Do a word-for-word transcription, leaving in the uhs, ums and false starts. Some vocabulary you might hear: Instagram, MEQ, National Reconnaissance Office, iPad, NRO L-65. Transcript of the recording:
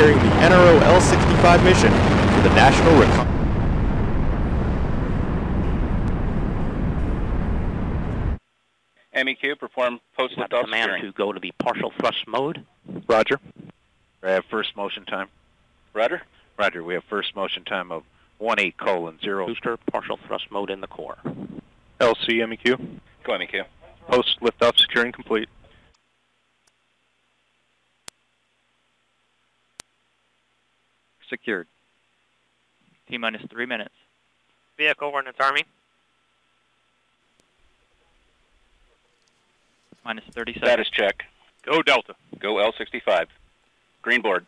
carrying the N R O L sixty-five mission for the National Reconnaissance Office. M E Q, perform post-lift command to go to the partial thrust mode. Roger. I have first motion time. Roger. Roger, we have first motion time of one eight colon zero. Booster, partial thrust mode in the core. L C, M E Q. Go, M E Q. Post lift off, securing complete. Secured. T minus three minutes. Vehicle, Ordnance Army. Minus thirty seconds. Status check. Go Delta. Go L sixty-five. Green board.